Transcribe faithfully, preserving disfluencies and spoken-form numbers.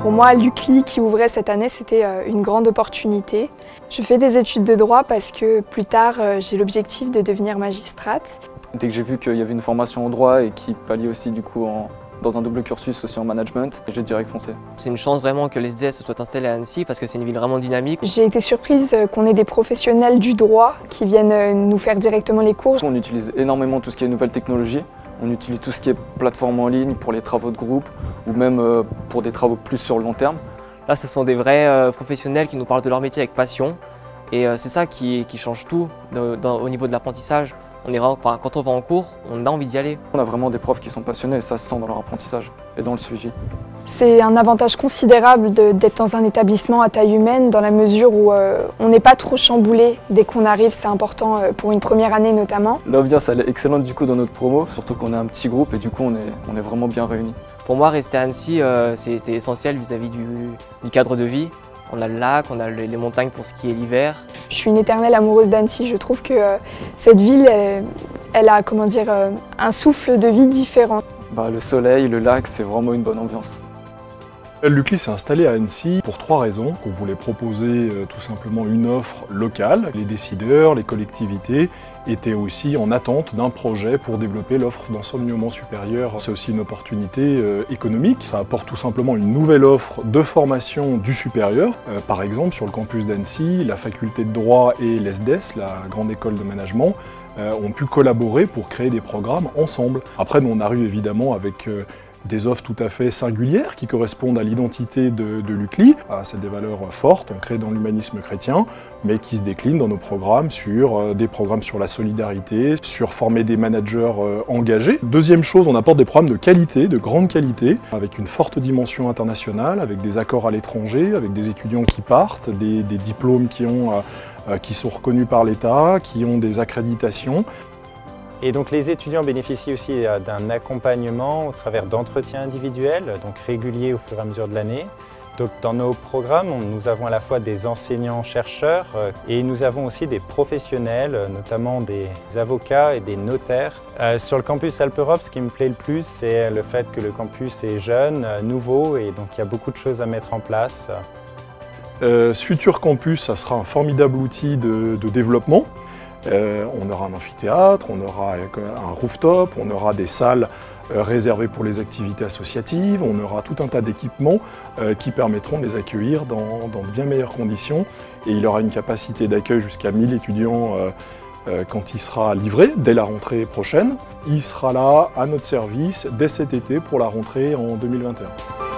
Pour moi, l'U C L I qui ouvrait cette année, c'était une grande opportunité. Je fais des études de droit parce que plus tard, j'ai l'objectif de devenir magistrate. Dès que j'ai vu qu'il y avait une formation en droit et qui palliait aussi du coup en... dans un double cursus aussi en management, j'ai direct foncé. C'est une chance vraiment que les I D S se soient installés à Annecy parce que c'est une ville vraiment dynamique. J'ai été surprise qu'on ait des professionnels du droit qui viennent nous faire directement les cours. On utilise énormément tout ce qui est nouvelles technologies. On utilise tout ce qui est plateforme en ligne pour les travaux de groupe ou même pour des travaux plus sur le long terme. Là, ce sont des vrais professionnels qui nous parlent de leur métier avec passion. Et c'est ça qui, qui change tout de, de, au niveau de l'apprentissage. On est vraiment, enfin, quand on va en cours, on a envie d'y aller. On a vraiment des profs qui sont passionnés et ça se sent dans leur apprentissage et dans le suivi. C'est un avantage considérable d'être dans un établissement à taille humaine dans la mesure où euh, on n'est pas trop chamboulé dès qu'on arrive. C'est important euh, pour une première année notamment. L'ambiance elle est excellente du coup dans notre promo, surtout qu'on est un petit groupe et du coup on est, on est vraiment bien réunis. Pour moi, rester à Annecy, euh, c'était essentiel vis-à-vis du, du cadre de vie. On a le lac, on a les montagnes pour ce qui est l'hiver. Je suis une éternelle amoureuse d'Annecy. Je trouve que euh, cette ville, elle, elle a comment dire, euh, un souffle de vie différent. Bah, le soleil, le lac, c'est vraiment une bonne ambiance. L'U C L I s'est installé à Annecy pour trois raisons. On voulait proposer euh, tout simplement une offre locale. Les décideurs, les collectivités étaient aussi en attente d'un projet pour développer l'offre d'enseignement supérieur. C'est aussi une opportunité euh, économique. Ça apporte tout simplement une nouvelle offre de formation du supérieur. Euh, par exemple, sur le campus d'Annecy, la faculté de droit et l'E S D E S, la grande école de management, euh, ont pu collaborer pour créer des programmes ensemble. Après, nous, on arrive évidemment avec euh, des offres tout à fait singulières qui correspondent à l'identité de, de l'U C L I. C'est des valeurs fortes ancrées dans l'humanisme chrétien, mais qui se déclinent dans nos programmes sur des programmes sur la solidarité, sur former des managers engagés. Deuxième chose, on apporte des programmes de qualité, de grande qualité, avec une forte dimension internationale, avec des accords à l'étranger, avec des étudiants qui partent, des, des diplômes qui, ont, qui sont reconnus par l'État, qui ont des accréditations. Et donc les étudiants bénéficient aussi d'un accompagnement au travers d'entretiens individuels, donc réguliers au fur et à mesure de l'année. Donc dans nos programmes, nous avons à la fois des enseignants-chercheurs et nous avons aussi des professionnels, notamment des avocats et des notaires. Euh, sur le campus Alpe-Europe, ce qui me plaît le plus, c'est le fait que le campus est jeune, nouveau et donc il y a beaucoup de choses à mettre en place. Euh, ce futur campus, ça sera un formidable outil de, de développement. Euh, on aura un amphithéâtre, on aura un rooftop, on aura des salles euh, réservées pour les activités associatives, on aura tout un tas d'équipements euh, qui permettront de les accueillir dans, dans de bien meilleures conditions. Et il aura une capacité d'accueil jusqu'à mille étudiants euh, euh, quand il sera livré, dès la rentrée prochaine. Il sera là à notre service dès cet été pour la rentrée en deux mille vingt et un.